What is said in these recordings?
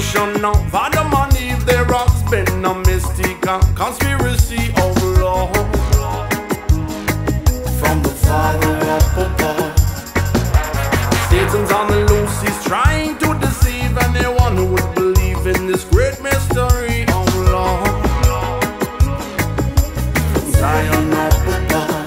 Revelation now. Adam and Eve, their rocks been a mystic and conspiracy of love from the Father up above. Satan's on the loose, he's trying to deceive anyone who would believe in this great mystery of love from Zion up above.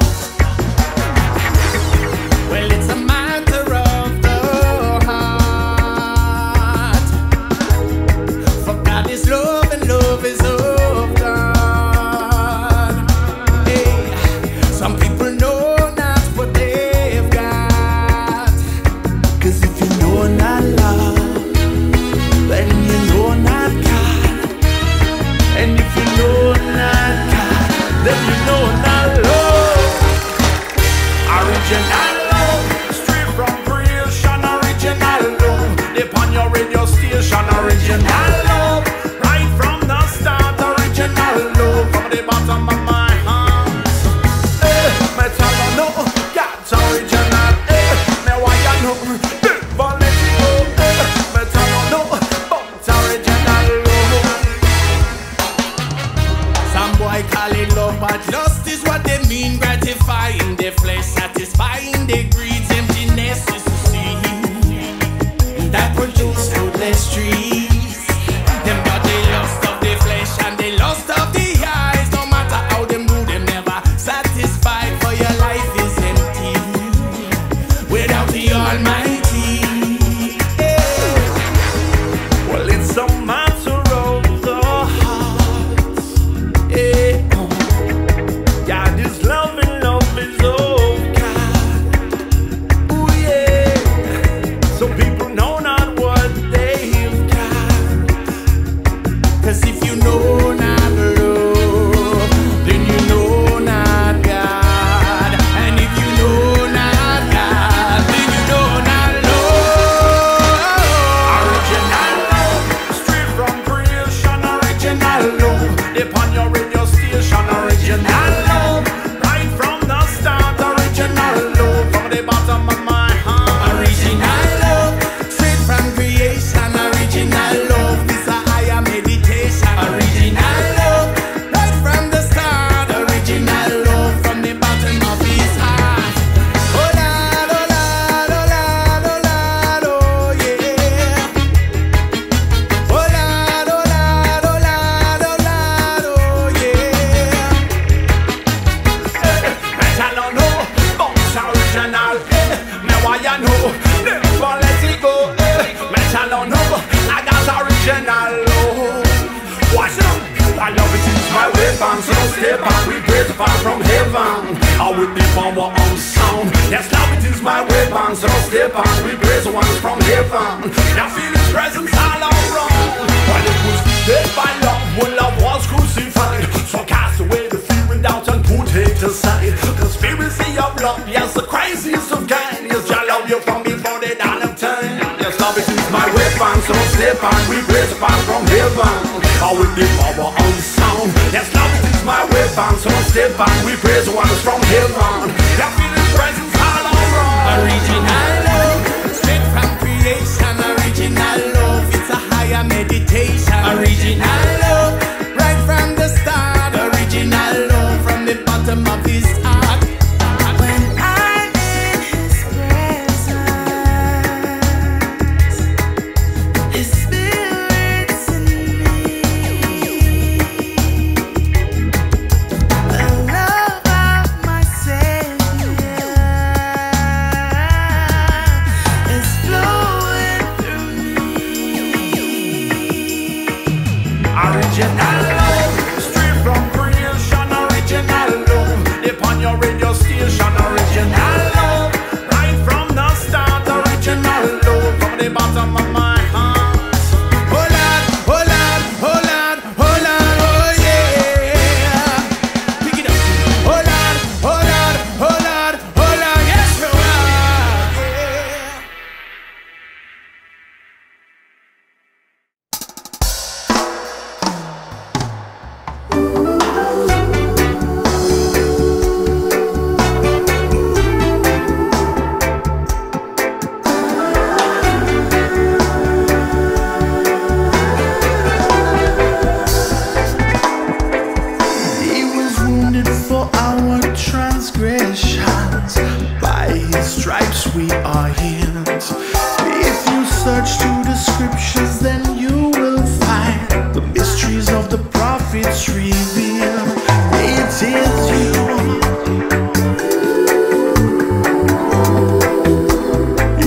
stripes we are healed. If you search through the scriptures, then you will find the mysteries of the prophets revealed. It is you,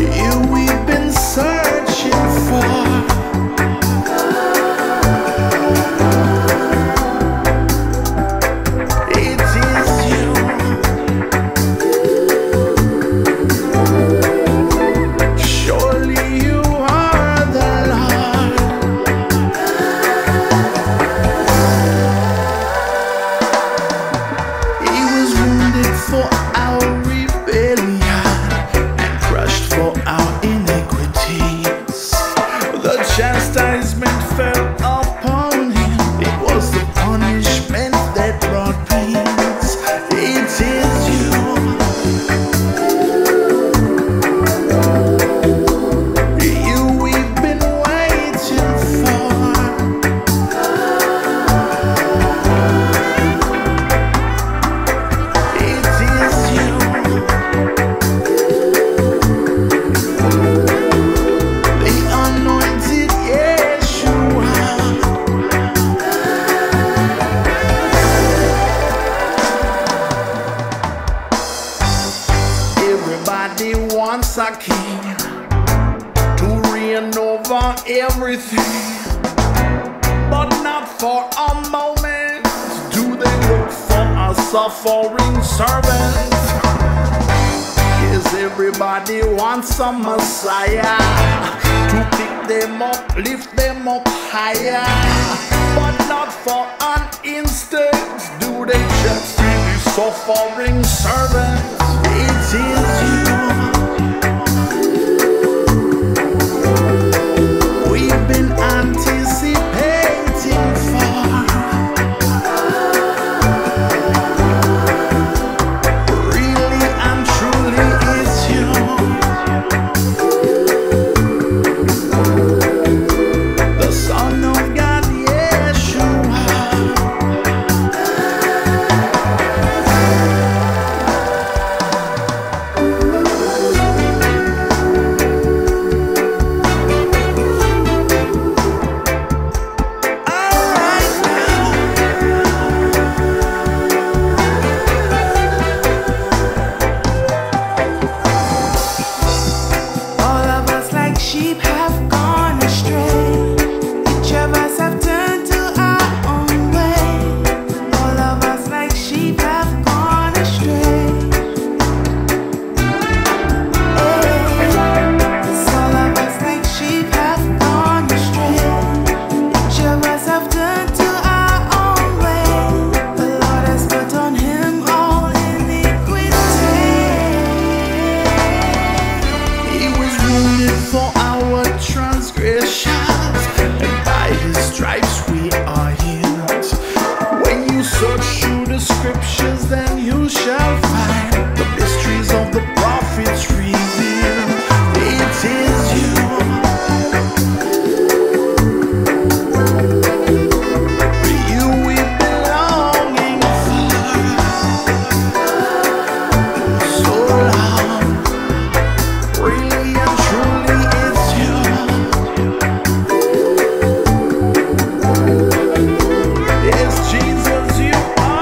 you we've been searching for. Chastisement fell upon him. It was the punishment that brought peace. It is you. You we've been waiting for. It is you. Everybody wants a king to reign over everything, but not for a moment do they look for a suffering servant. Yes, everybody wants a Messiah to pick them up, lift them up higher, but not for an instant do they just see the suffering servant. It is you. Then you shall find the mysteries of the prophets revealed. It is you. You we've been longing for so long. Really and truly it's you. Yes, Jesus, you are.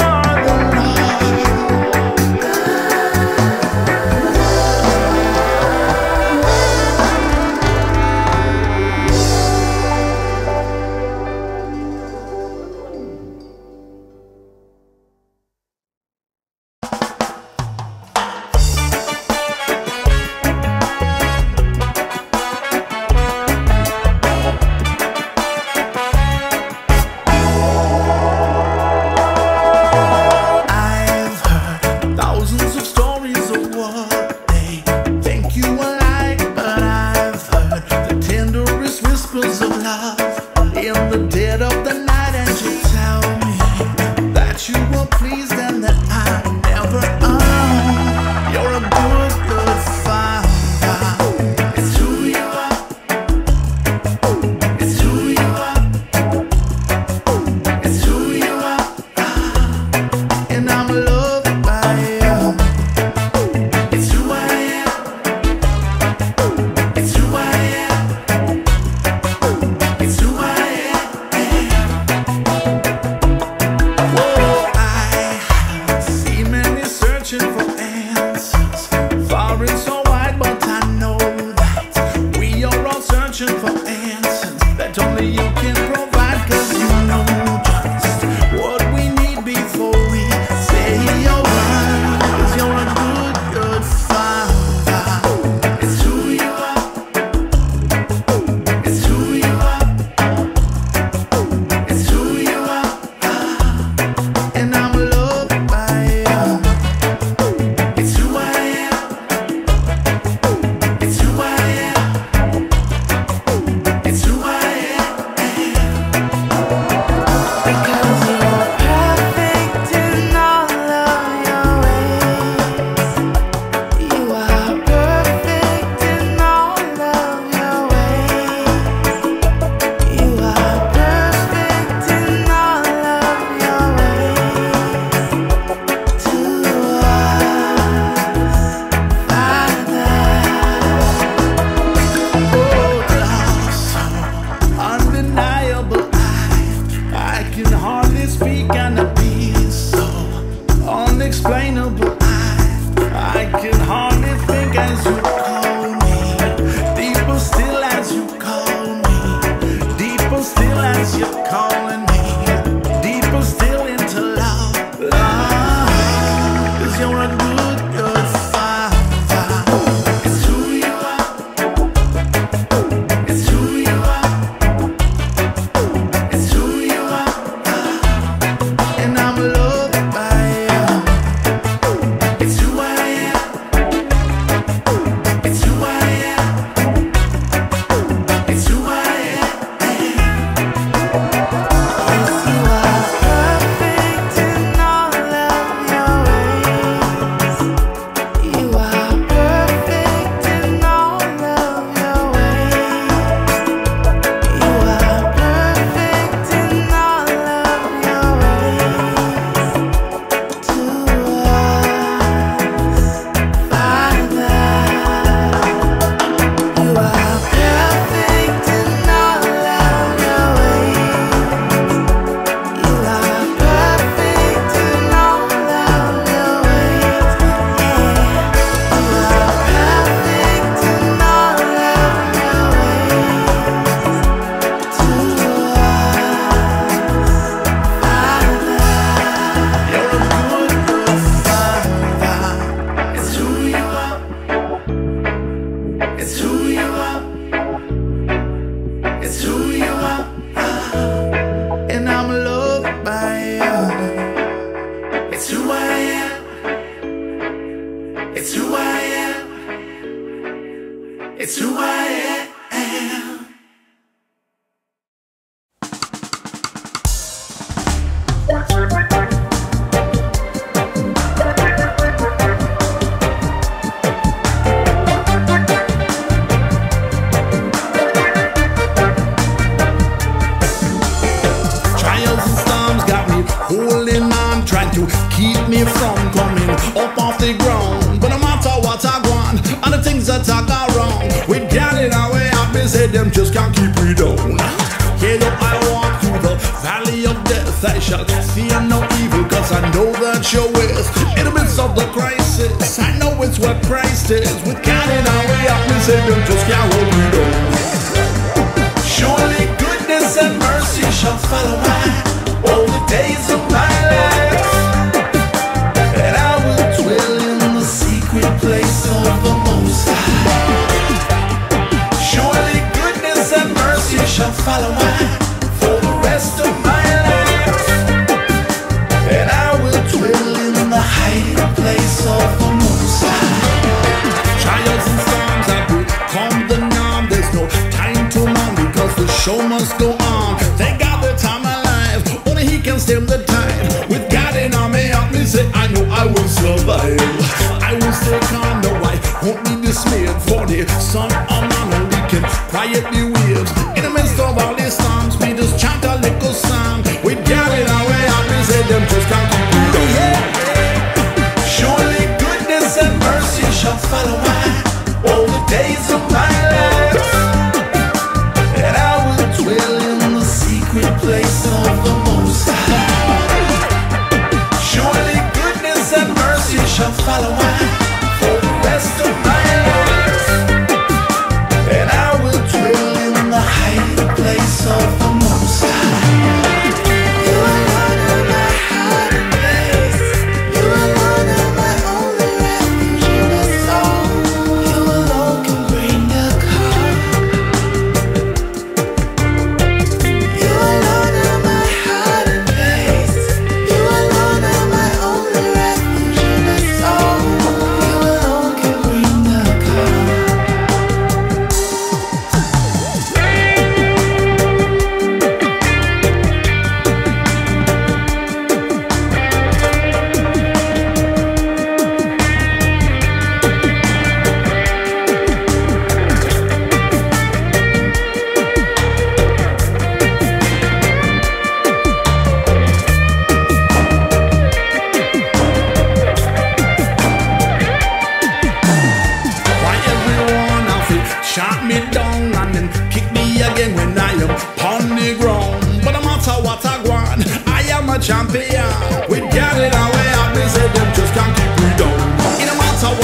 Out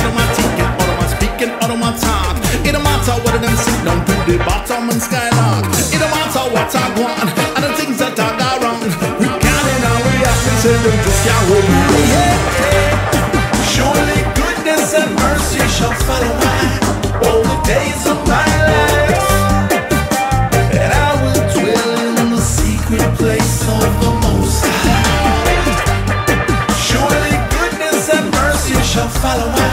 of my speaking, out of my talk. It don't matter what them sit down to the bottom and skylark. It don't matter what I want and the things that I got wrong. We can't and we have to say we just can't hold me. Surely goodness and mercy shall follow me all the days of my life, and I will dwell in the secret place of the Most High. Surely goodness and mercy shall follow me.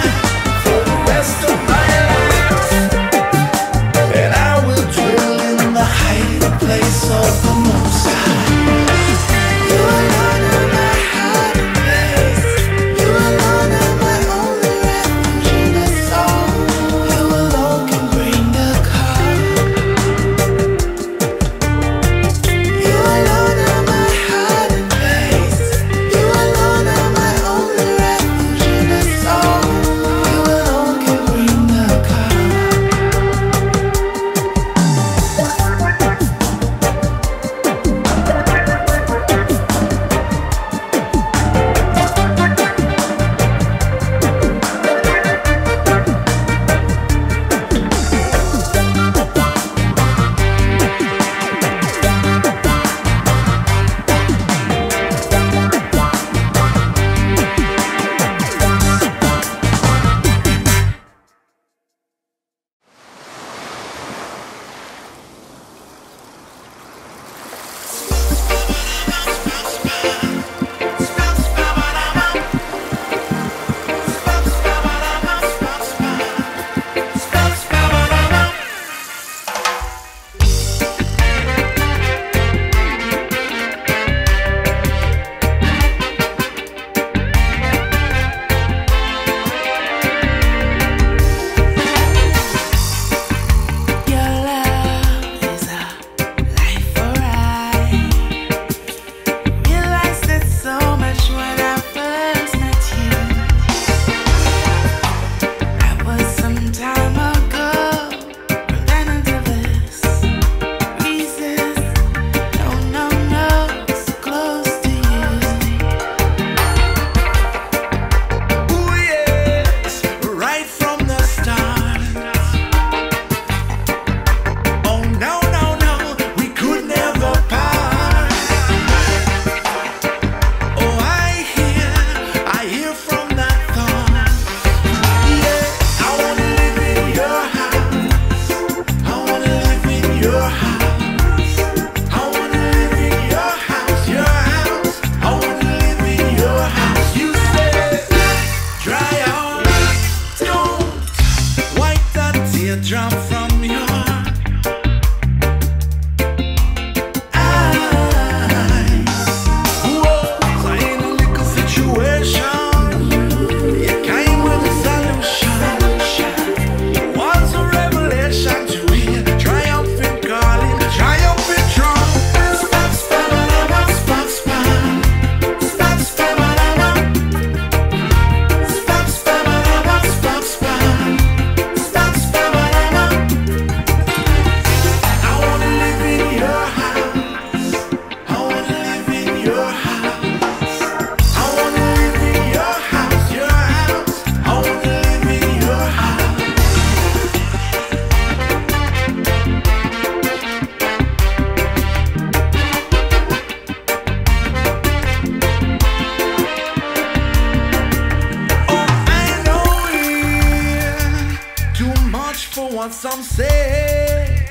Some say,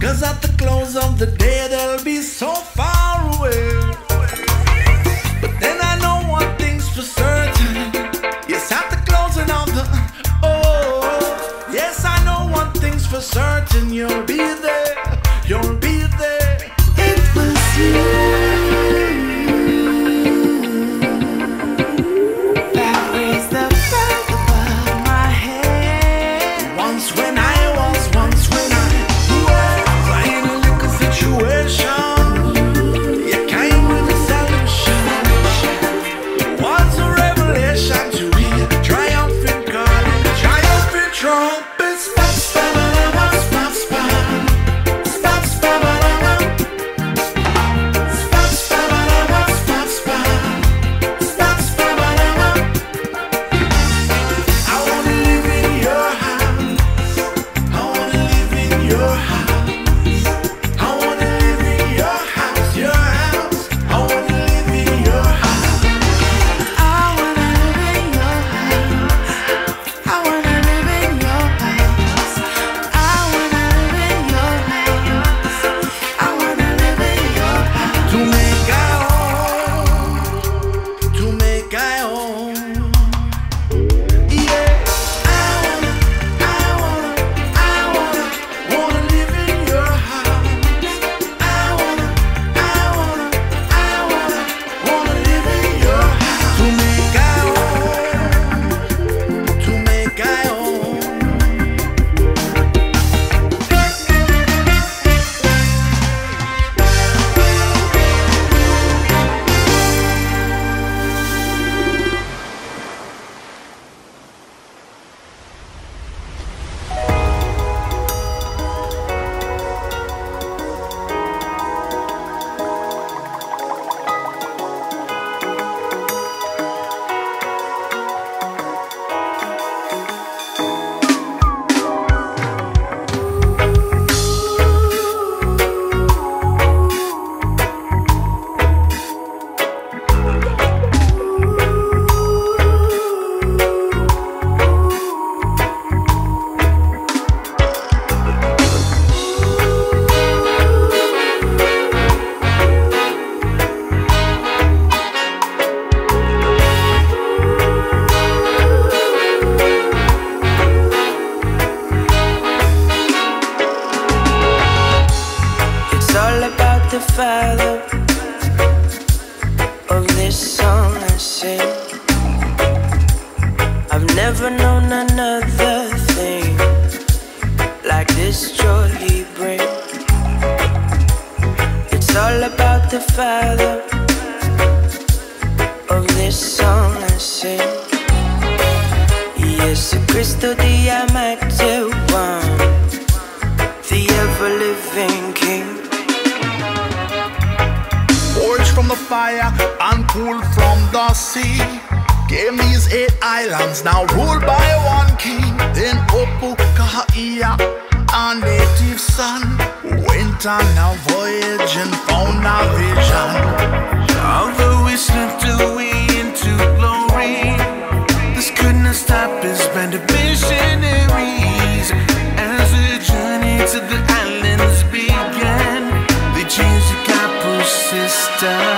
'cause at the close of the day they'll be so far away. But then I know one thing's for certain. Yes, at the closing of the oh, yes, I know one thing's for certain. You'll be there. You'll be there. It was you. Yeah. father of this song I sing. I've never known another thing like this joy he brings. It's all about the father of this song I sing. Yes, Cristo Diamante One, the ever-living King. Forged from the fire and pulled from the sea, came these 8 islands, now ruled by one king. Then Opu Kahia, our native son, went on a voyage and found a vision. Although we slipped away into glory, this could not stop us by the missionaries. As a journey to the islands began, they changed the capital system.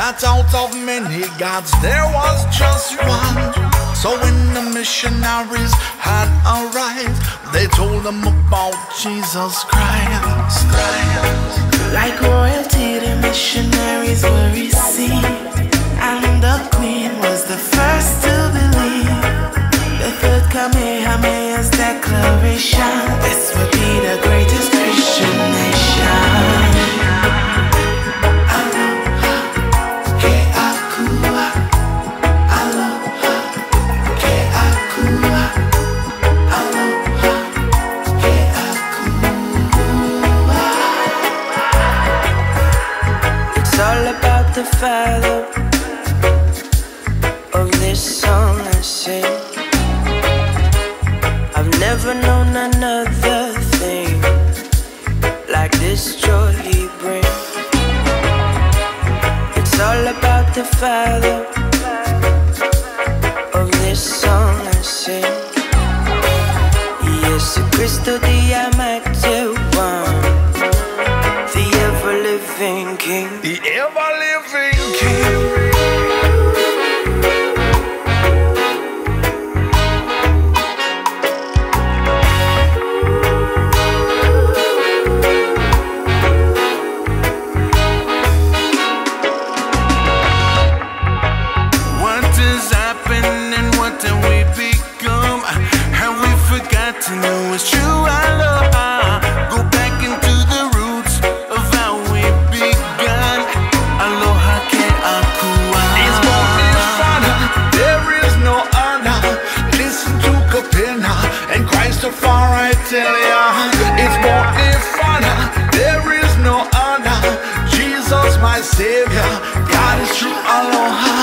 That out of many gods there was just one. So when the missionaries had arrived, they told them about Jesus Christ. Like royalty, the missionaries were received, and the queen was the first to believe. The third Kamehameha's declaration, this would be the greatest Christian nation. The father of this song I sing. I've never known another thing like this joy he brings. It's all about the father of this song I sing. Yes, Cristo Diamante One, the ever-living King, the ever-living King. Christafari, I tell ya, it's more than fun. There is no other. Jesus, my Savior, God is true. Aloha.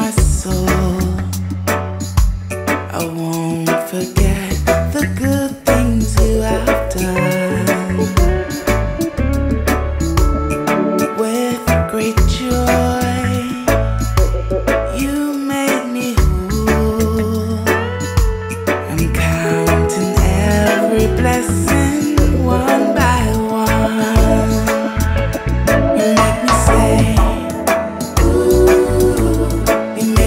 my soul. I won't forget the good things you have done. With great joy, you made me whole. I'm counting every blessing one by one. You make me say, ooh, you make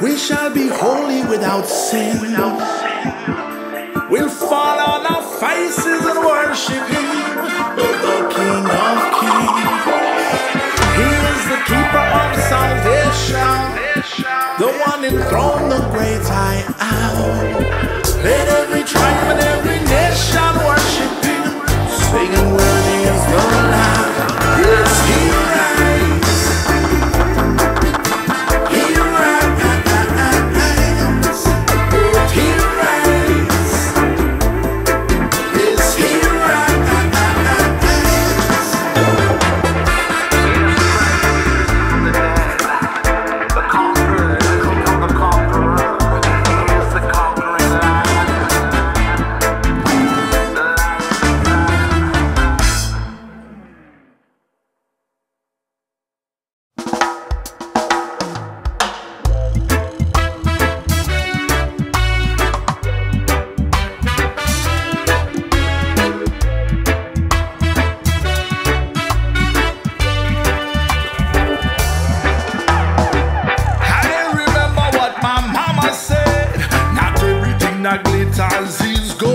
We shall be holy without sin. We'll fall on our faces and worship Him, the King of Kings. He is the keeper of salvation, the one enthroned, the great I am. Let every tribe and every nation worship Him, singing worthy is the Lamb. Yes, He reigns. He reigns. He reigns. Yes, He reigns. The conqueror, the conqueror. He is the conquering Lion. Treasure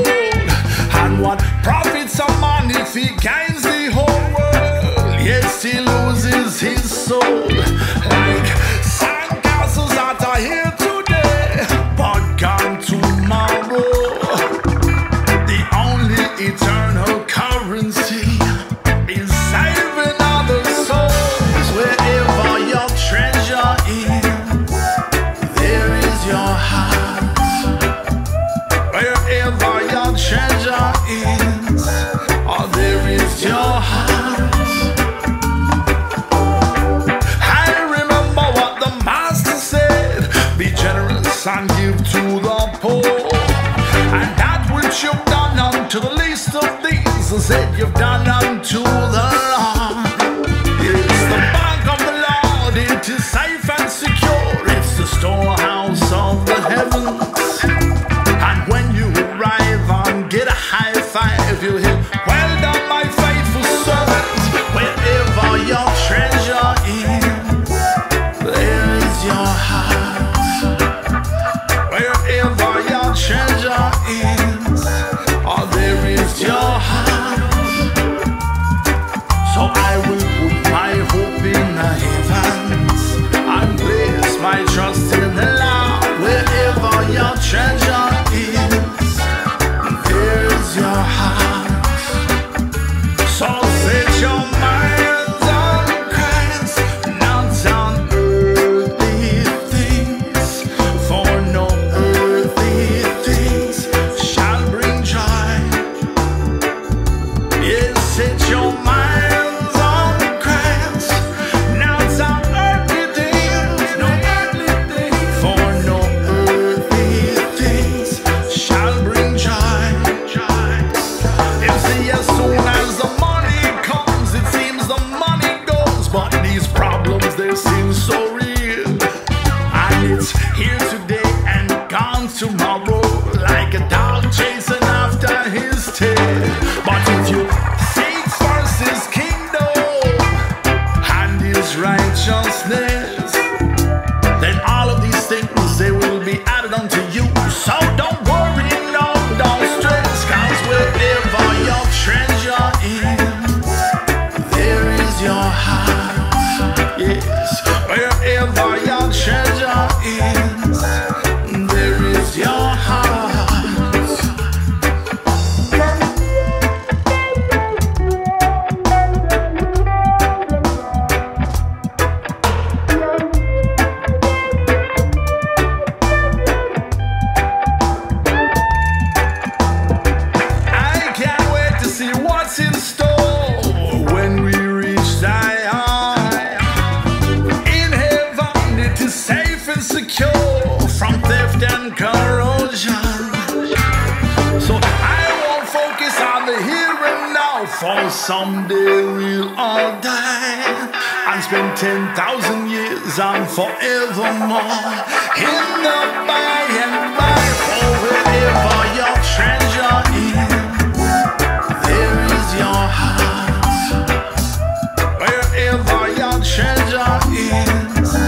is,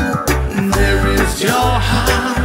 there is your heart.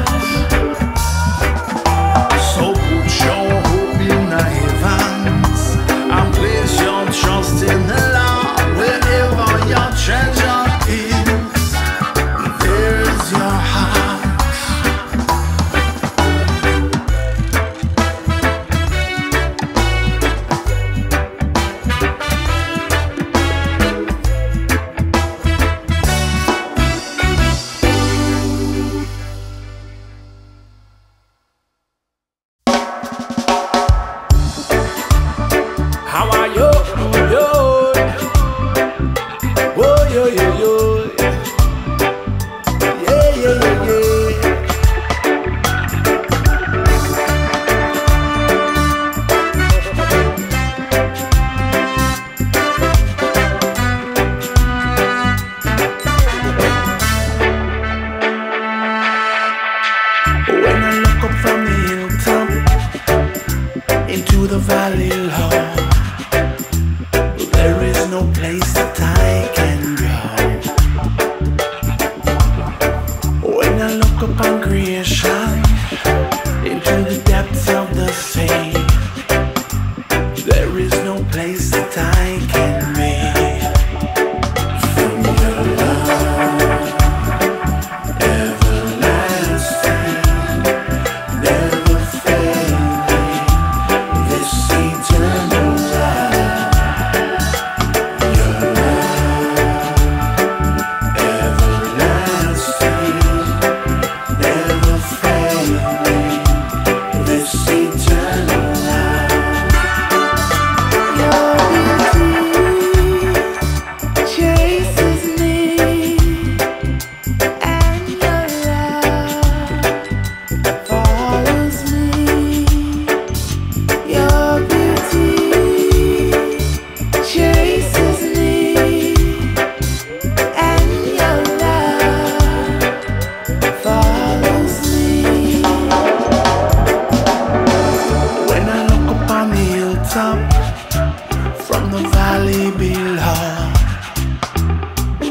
the valley low, but there is no place that I can go. When I look upon creation, into the depths of the sea, there is no place that I can be. From the valley below,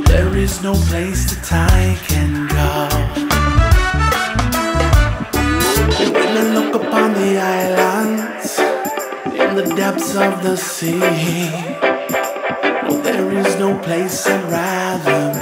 there is no place that I can go. When I look upon the islands, in the depths of the sea, no, there is no place I'd rather be.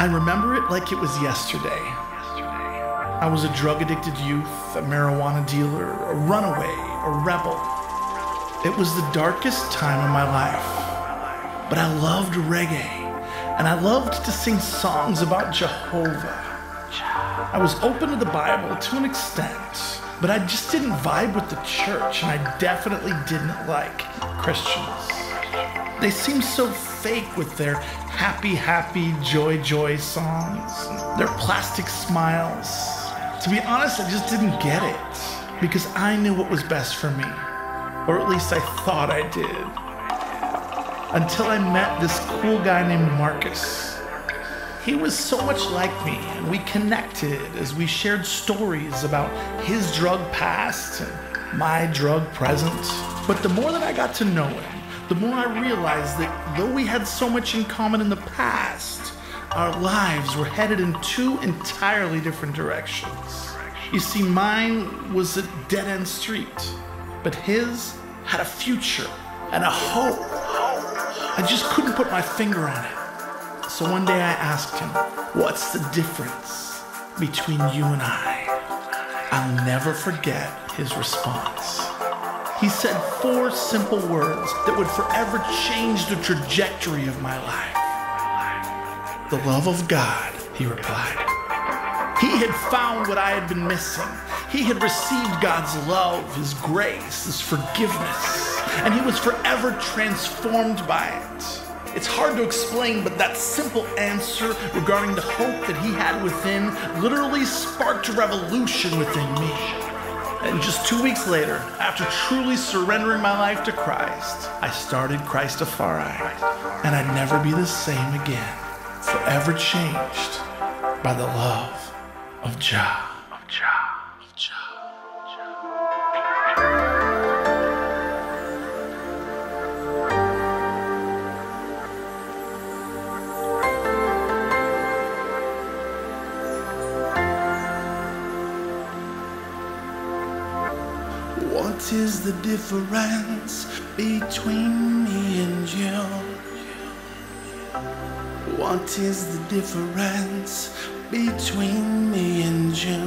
I remember it like it was yesterday. I was a drug-addicted youth, a marijuana dealer, a runaway, a rebel. It was the darkest time of my life, but I loved reggae. And I loved to sing songs about Jehovah. I was open to the Bible to an extent, but I just didn't vibe with the church, and I definitely didn't like Christians. They seemed so fake with their happy, happy, joy, joy songs, their plastic smiles. To be honest, I just didn't get it, because I knew what was best for me, or at least I thought I did, until I met this cool guy named Marcus. He was so much like me, and we connected as we shared stories about his drug past and my drug present. But the more that I got to know him, the more I realized that though we had so much in common in the past, our lives were headed in two entirely different directions. You see, mine was a dead-end street, but his had a future and a hope. I just couldn't put my finger on it. So one day I asked him, what's the difference between you and I? I'll never forget his response. He said four simple words that would forever change the trajectory of my life. The love of God, he replied. He had found what I had been missing. He had received God's love, his grace, his forgiveness, and he was forever transformed by it. It's hard to explain, but that simple answer regarding the hope that he had within literally sparked a revolution within me. And just 2 weeks later, after truly surrendering my life to Christ, I started Christafari, and I'd never be the same again, forever changed by the love of Jah. What is the difference between me and you? What is the difference between me and you?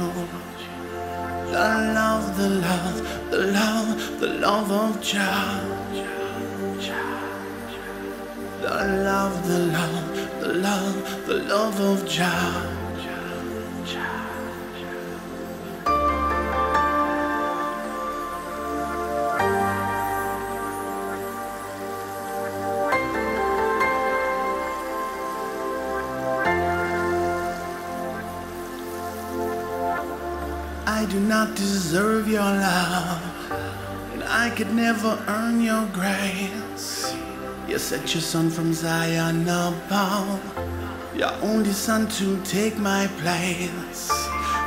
The love, the love, the love, the love of Jah. The love, the love, the love, the love of Jah. I do not deserve your love, and I could never earn your grace. You sent your son from Zion above, your only son to take my place.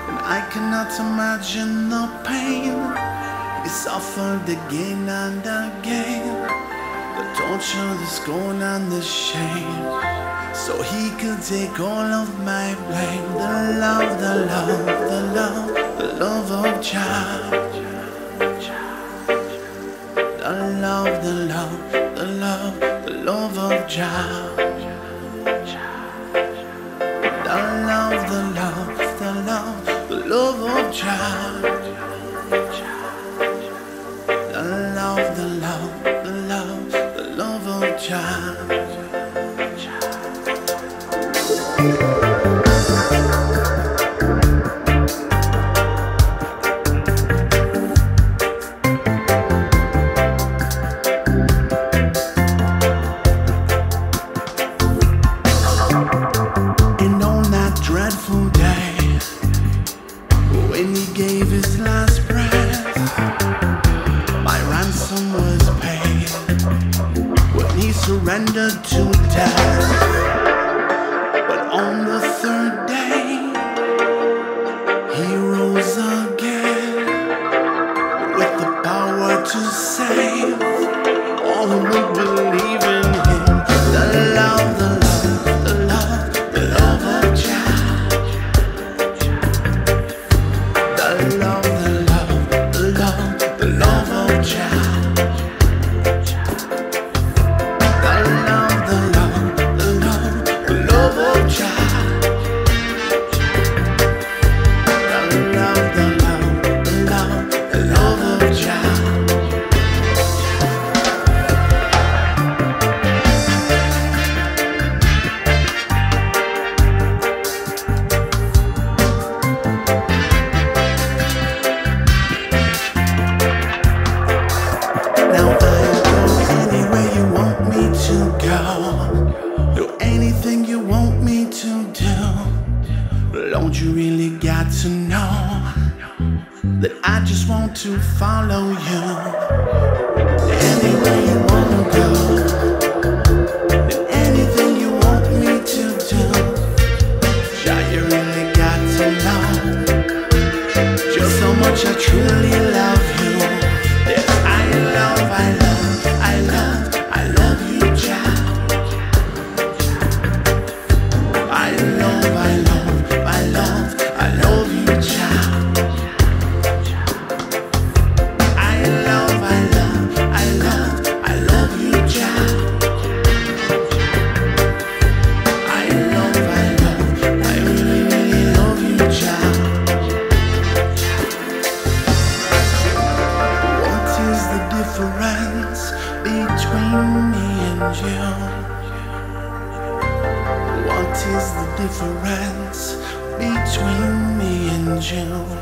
And I cannot imagine the pain you suffered again and again, the torture, the scorn, and the shame, so he could take all of my blame. The love, the love, the love, the love of Jah. The love, the love, the love, the love of Jah. The love, the love, the love, the love of Jah. The love, the love, the love, the love of Jah. Surrendered to death, but on the third day he rose again with the power to save all who would believe in him. The love, the love, the love, the love of Jah. The love, the love, the love, the love of Jah. The love, the love, the love of Jah. do anything you want me to do. Don't you really got to know that I just want to follow you? Anywhere you wanna go, I truly love you. Yes, I love you, Jah. I love you, Jah. I love you, Jah. What is the difference between me and you?